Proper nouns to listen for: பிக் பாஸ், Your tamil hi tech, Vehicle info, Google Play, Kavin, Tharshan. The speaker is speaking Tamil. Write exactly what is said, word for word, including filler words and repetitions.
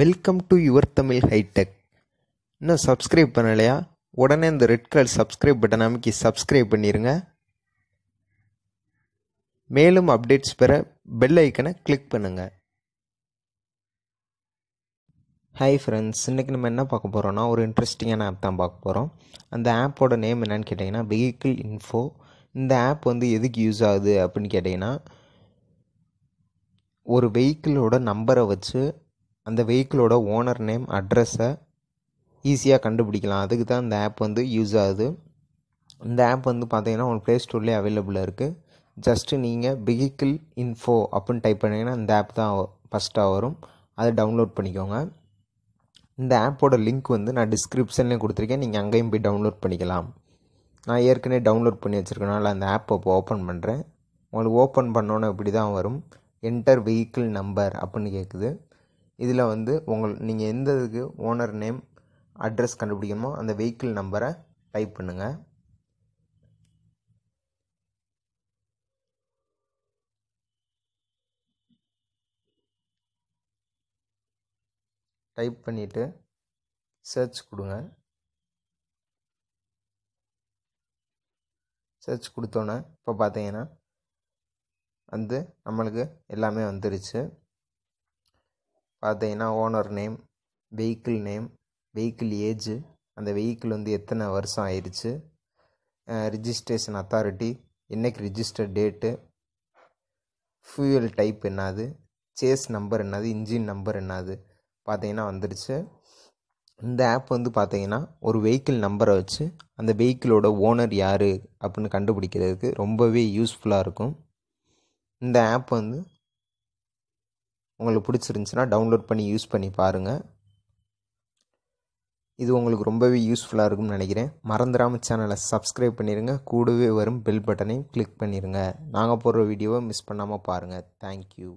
Welcome to your Tamil High Tech. Now subscribe பண்ணலையா உடனே இந்த ரெட் கலர் subscribe button அமைக்கி subscribe பண்ணிருங்க. மேலும் updates பெற bell icon click பண்ணுங்க. Hi friends, இன்னைக்கு நம்ம என்ன பார்க்க போறோம்னா ஒரு இன்ட்ரஸ்டிங்கான ஆப் தான் பார்க்க போறோம். அந்த ஆப்போட நேம் என்னன்னு கேட்டிங்கனா Vehicle Info. இந்த ஆப் வந்து எதுக்கு யூஸ் ஆகுது அப்படினு கேட்டிங்கனா ஒரு vehicle ஓட நம்பரை வச்சு அந்த vehicle ஓட owner name address ஈஸியா கண்டுபிடிக்கலாம் அதுக்கு தான் இந்த ஆப் வந்து யூஸ் ஆகுது இந்த ஆப் வந்து பாத்தீங்கன்னா on Play Store ல available இருக்கு just நீங்க vehicle info அப்படி டைப் பண்ணீங்கன்னா இந்த ஆப் தான் first வரும் அதை டவுன்லோட் பண்ணிக்கோங்க இந்த ஆப்போட லிங்க் வந்து நான் டிஸ்கிரிப்ஷன்ல கொடுத்திருக்கேன் நீங்க அங்கேயும் போய் டவுன்லோட் பண்ணிக்கலாம் நான் ஏற்கனவே டவுன்லோட் பண்ணி வச்சிருக்கனால அந்த ஆப் அப்ப ஓபன் பண்றேன் உங்களுக்கு ஓபன் பண்ணனும் இப்படி தான் வரும் enter vehicle number அப்படினு கேக்குது இதுல வந்து உங்களுக்கு நீங்க எந்த இதுக்கு owner name address கண்டுபிடிக்கணுமோ அந்த vehicle நம்பரை டைப் பண்ணுங்க டைப் பண்ணிட்டு search கொடுங்க search கொடுத்தோனே இப்ப பாத்தீங்கன்னா அந்த நமக்கு எல்லாமே வந்துருச்சு பாத்தீங்கன்னா owner name vehicle name vehicle age அந்த vehicle வந்து எத்தனை வருஷம் ஆயிருச்சு registration authority என்னைக்கு register date fuel type என்னது chase number என்னது engine number என்னது பாத்தீங்கன்னா வந்துருச்சு இந்த ஆப் வந்து பாத்தீங்கன்னா ஒரு vehicle நம்பரை வச்சு அந்த vehicle ஓட owner யாரு அப்படினு கண்டுபிடிக்கிறதுக்கு ரொம்பவே யூஸ்புல்லா இருக்கும் இந்த ஆப் வந்து உங்களுக்கு பிடிச்சிருந்துச்சுனா டவுன்லோட் பண்ணி யூஸ் பண்ணி பாருங்க இது உங்களுக்கு ரொம்பவே யூஸ்புல்லா இருக்கும்னு நினைக்கிறேன் மறந்துடாம சேனலை Subscribe பண்ணிருங்க கூடவே வரும் bell பட்டனையும் click பண்ணிருங்க நாங்க போற வீடியோவை மிஸ் பண்ணாம பாருங்க Thank you